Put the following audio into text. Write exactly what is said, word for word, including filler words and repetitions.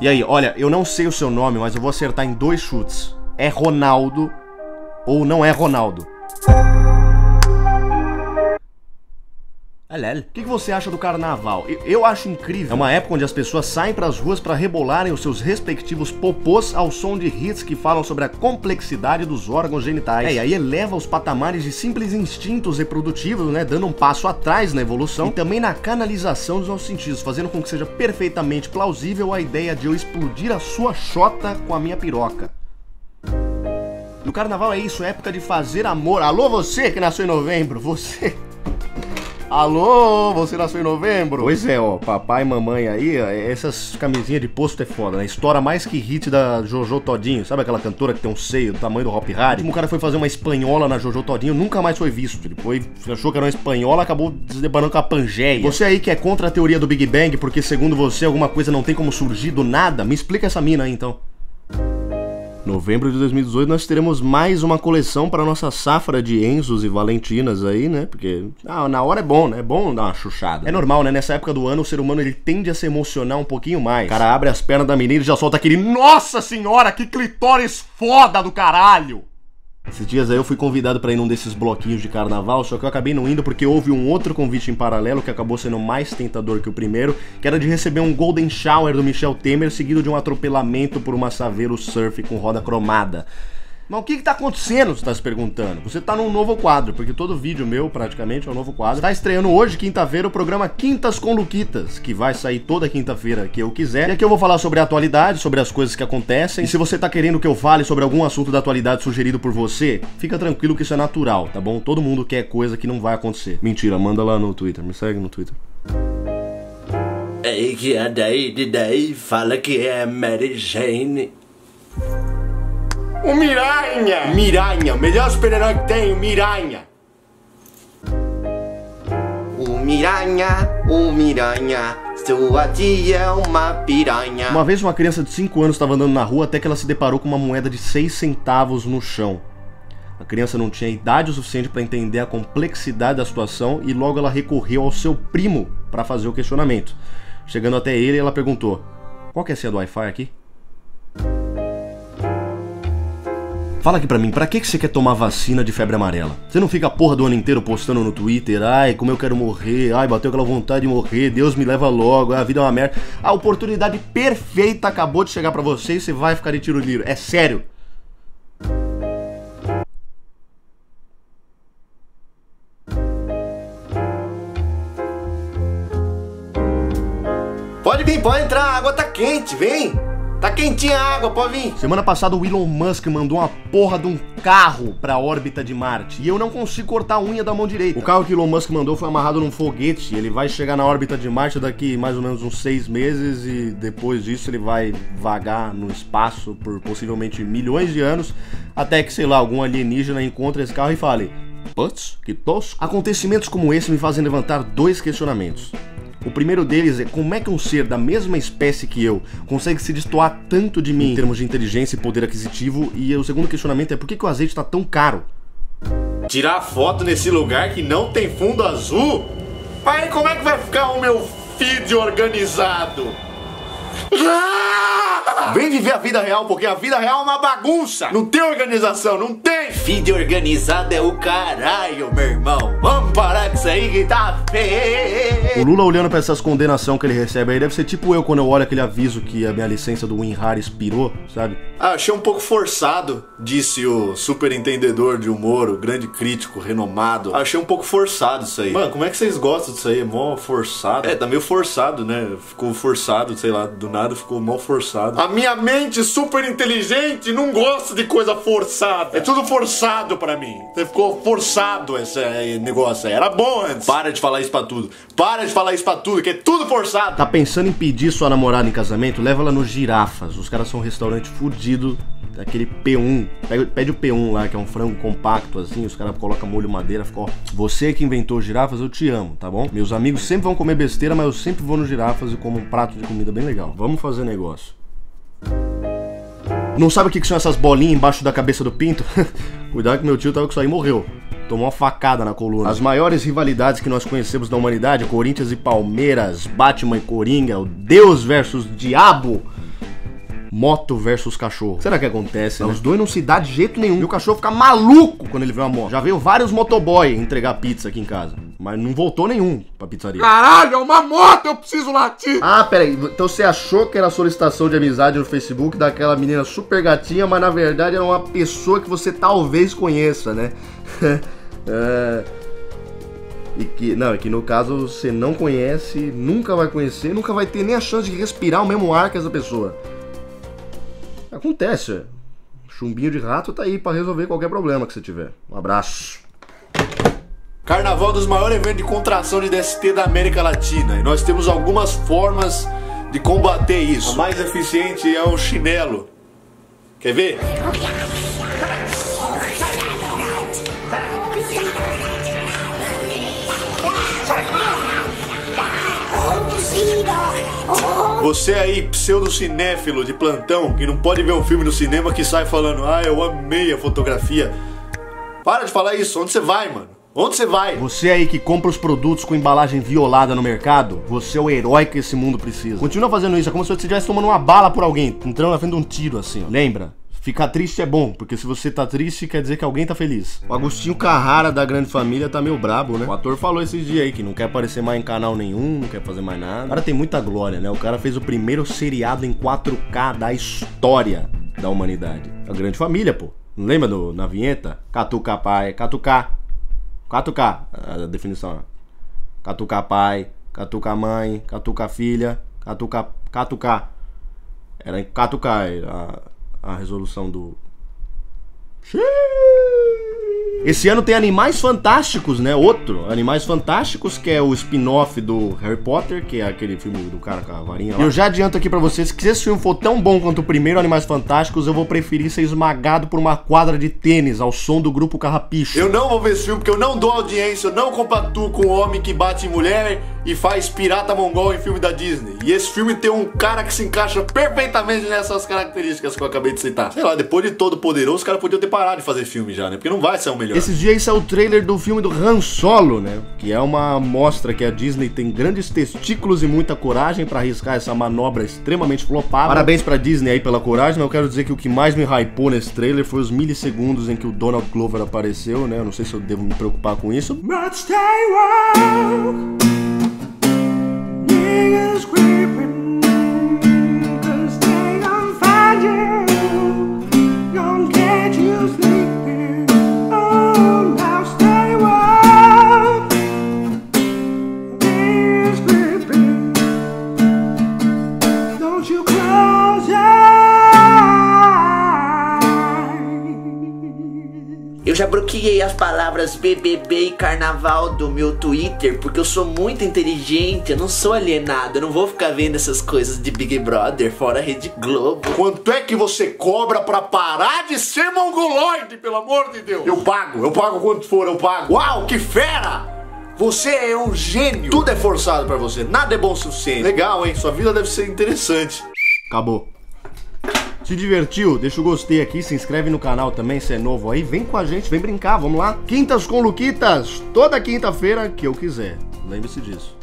E aí, olha, eu não sei o seu nome, mas eu vou acertar em dois chutes. É Ronaldo ou não é Ronaldo? O que você acha do carnaval? Eu acho incrível. É uma época onde as pessoas saem para as ruas para rebolarem os seus respectivos popôs ao som de hits que falam sobre a complexidade dos órgãos genitais. É, e aí eleva os patamares de simples instintos reprodutivos, né? Dando um passo atrás na evolução e também na canalização dos nossos sentidos, fazendo com que seja perfeitamente plausível a ideia de eu explodir a sua chota com a minha piroca. No carnaval é isso, é época de fazer amor. Alô, você que nasceu em novembro, você... Alô, você nasceu em novembro? Pois é, ó, papai e mamãe aí, ó, essas camisinhas de posto é foda, né? Estoura mais que hit da Jojo Todinho, sabe aquela cantora que tem um seio do tamanho do Hop Harry? O último cara foi fazer uma espanhola na Jojo Todinho, nunca mais foi visto. Ele foi, achou que era uma espanhola, acabou desdebanando com a Pangeia. Você aí que é contra a teoria do Big Bang, porque segundo você alguma coisa não tem como surgir do nada, me explica essa mina aí então. novembro de dois mil e dezoito nós teremos mais uma coleção para nossa safra de Enzos e Valentinas aí, né? Porque ah, na hora é bom, né? É bom dar uma chuchada. É normal, né? Nessa época do ano o ser humano ele tende a se emocionar um pouquinho mais. O cara abre as pernas da menina e já solta aquele nossa senhora, que clitóris foda do caralho! Esses dias aí eu fui convidado pra ir num desses bloquinhos de carnaval, só que eu acabei não indo porque houve um outro convite em paralelo que acabou sendo mais tentador que o primeiro, que era de receber um golden shower do Michel Temer seguido de um atropelamento por uma Saveiro surf com roda cromada. Mas o que que tá acontecendo, você tá se perguntando? Você tá num novo quadro, porque todo vídeo meu praticamente é um novo quadro. Tá estreando hoje, quinta-feira, o programa Quintas com Luquitas, que vai sair toda quinta-feira que eu quiser. E aqui eu vou falar sobre a atualidade, sobre as coisas que acontecem. E se você tá querendo que eu fale sobre algum assunto da atualidade sugerido por você, fica tranquilo que isso é natural, tá bom? Todo mundo quer coisa que não vai acontecer. Mentira, manda lá no Twitter, me segue no Twitter. Ei, que é daí de daí, fala que é Mary Jane. O Miranha! Miranha, o melhor super-herói que tem, o Miranha! O Miranha, o Miranha, sua tia é uma piranha. Uma vez uma criança de cinco anos estava andando na rua até que ela se deparou com uma moeda de seis centavos no chão. A criança não tinha idade o suficiente para entender a complexidade da situação e logo ela recorreu ao seu primo para fazer o questionamento. Chegando até ele, ela perguntou: qual que é a senha do Wi-Fi aqui? Fala aqui pra mim, pra que que você quer tomar vacina de febre amarela? Você não fica a porra do ano inteiro postando no Twitter, ai, como eu quero morrer, ai, bateu aquela vontade de morrer, Deus me leva logo, a vida é uma merda. A oportunidade perfeita acabou de chegar pra você e você vai ficar de tiro livre, é sério. Pode vir, pode entrar, a água tá quente, vem! Tá quentinha a água, pode vir. Semana passada o Elon Musk mandou uma porra de um carro pra órbita de Marte e eu não consigo cortar a unha da mão direita. O carro que o Elon Musk mandou foi amarrado num foguete. Ele vai chegar na órbita de Marte daqui mais ou menos uns seis meses e depois disso ele vai vagar no espaço por possivelmente milhões de anos até que, sei lá, algum alienígena encontre esse carro e fale: putz, que tosco. Acontecimentos como esse me fazem levantar dois questionamentos. O primeiro deles é como é que um ser da mesma espécie que eu consegue se destoar tanto de mim em termos de inteligência e poder aquisitivo, e o segundo questionamento é por que que o azeite tá tão caro? Tirar foto nesse lugar que não tem fundo azul? Pai, como é que vai ficar o meu feed organizado? Vem viver a vida real, porque a vida real é uma bagunça. Não tem organização, não tem. Feed organizado é o caralho, meu irmão. Vamos parar com isso aí que tá feio. O Lula olhando pra essas condenações que ele recebe aí deve ser tipo eu quando eu olho aquele aviso que a minha licença do Winrar expirou, sabe? Ah, achei um pouco forçado, disse o superentendedor de humor, o grande crítico renomado. Achei um pouco forçado isso aí. Mano, como é que vocês gostam disso aí? É mó forçado. É, tá meio forçado, né? Ficou forçado, sei lá, do nada. Ficou mal forçado. A minha mente super inteligente não gosta de coisa forçada. É tudo forçado pra mim. Você ficou forçado esse negócio aí. Era bom antes. Para de falar isso pra tudo. Para de falar isso pra tudo, que é tudo forçado. Tá pensando em pedir sua namorada em casamento? Leva ela nos Girafas. Os caras são um restaurante fudido. Aquele P um. Pede, pede o P um lá, que é um frango compacto assim. Os caras colocam molho madeira. Fica, ó, você que inventou Girafas, eu te amo, tá bom? Meus amigos sempre vão comer besteira, mas eu sempre vou no Girafas e como um prato de comida bem legal. Vamos fazer negócio. Não sabe o que são essas bolinhas embaixo da cabeça do pinto? Cuidado que meu tio tava com isso aí e morreu. Tomou uma facada na coluna. As maiores rivalidades que nós conhecemos da humanidade, Corinthians e Palmeiras, Batman e Coringa, o Deus versus Diabo, moto versus cachorro. Será que acontece, né? Os dois não se dá de jeito nenhum. E o cachorro fica maluco quando ele vê uma moto. Já veio vários motoboy entregar pizza aqui em casa, mas não voltou nenhum pra pizzaria. Caralho, é uma moto, eu preciso latir! Ah, peraí, então você achou que era solicitação de amizade no Facebook daquela menina super gatinha, mas na verdade era uma pessoa que você talvez conheça, né? é... E que, não, e que no caso você não conhece, nunca vai conhecer, nunca vai ter nem a chance de respirar o mesmo ar que essa pessoa. Acontece, chumbinho de rato tá aí pra resolver qualquer problema que você tiver. Um abraço. Carnaval é um dos maiores eventos de contração de D S T da América Latina e nós temos algumas formas de combater isso. A mais eficiente é o chinelo. Quer ver? Você aí, pseudo-cinéfilo de plantão, que não pode ver um filme no cinema, que sai falando: ah, eu amei a fotografia. Para de falar isso, onde você vai, mano? Onde você vai? Você aí que compra os produtos com embalagem violada no mercado, você é o herói que esse mundo precisa. Continua fazendo isso, é como se você estivesse tomando uma bala por alguém, entrando na frente de um tiro assim, ó. Lembra? Ficar triste é bom, porque se você tá triste, quer dizer que alguém tá feliz. O Agostinho Carrara da Grande Família tá meio brabo, né? O ator falou esses dias aí que não quer aparecer mais em canal nenhum, não quer fazer mais nada. O cara tem muita glória, né? O cara fez o primeiro seriado em quatro K da história da humanidade. A Grande Família, pô. Não lembra do, na vinheta? Catuca pai, catuca. Catucar, a definição. Catucar pai, catucar mãe, catucar filha, catucar, catucar. Era em catucar a, a resolução do... Esse ano tem Animais Fantásticos, né? Outro, Animais Fantásticos, que é o spin-off do Harry Potter, que é aquele filme do cara com a varinha lá. Eu já adianto aqui pra vocês que se esse filme for tão bom quanto o primeiro Animais Fantásticos, eu vou preferir ser esmagado por uma quadra de tênis ao som do Grupo Carrapicho. Eu não vou ver esse filme porque eu não dou audiência, eu não compatuo com o homem que bate em mulher e faz pirata mongol em filme da Disney. E esse filme tem um cara que se encaixa perfeitamente nessas características que eu acabei de citar. Sei lá, depois de Todo Poderoso, os caras podiam ter parado de fazer filme já, né? Porque não vai ser o melhor. Esses dias saiu o trailer do filme do Han Solo, né? Que é uma mostra que a Disney tem grandes testículos e muita coragem pra arriscar essa manobra extremamente flopada. Parabéns pra Disney aí pela coragem, mas eu quero dizer que o que mais me hypou nesse trailer foi os milissegundos em que o Donald Glover apareceu, né? Eu não sei se eu devo me preocupar com isso. Let's stay woke. Eu já bloqueei as palavras B B B e carnaval do meu Twitter, porque eu sou muito inteligente, eu não sou alienado, eu não vou ficar vendo essas coisas de Big Brother, fora Rede Globo. Quanto é que você cobra pra parar de ser mongoloide, pelo amor de Deus? Eu pago, eu pago quanto for, eu pago. Uau, que fera! Você é um gênio. Tudo é forçado pra você, nada é bom o suficiente. Legal, hein? Sua vida deve ser interessante. Acabou. Se divertiu? Deixa o gostei aqui, se inscreve no canal também se é novo aí, vem com a gente, vem brincar, vamos lá. Quintas com Luquitas, toda quinta-feira que eu quiser, lembre-se disso.